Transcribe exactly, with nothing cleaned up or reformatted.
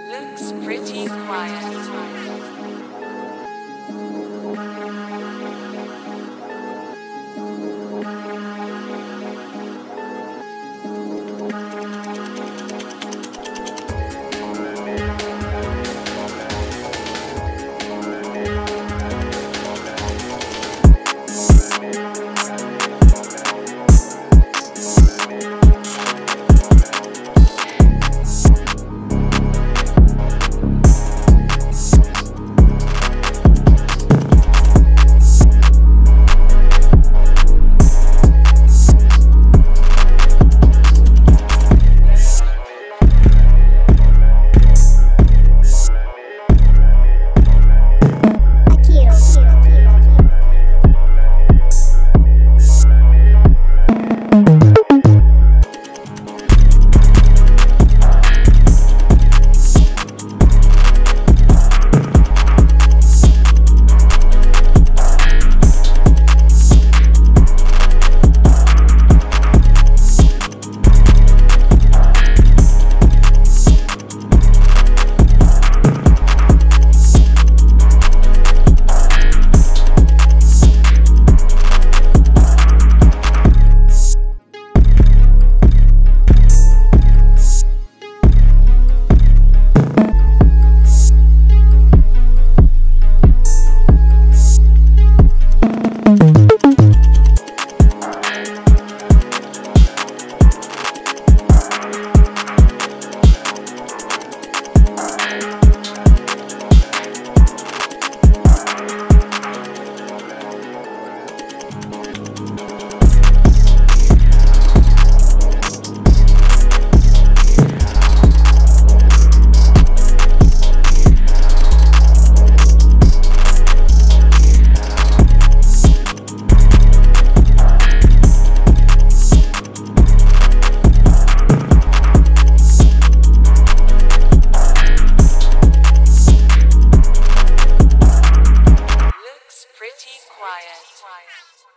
Looks pretty quiet. Quiet.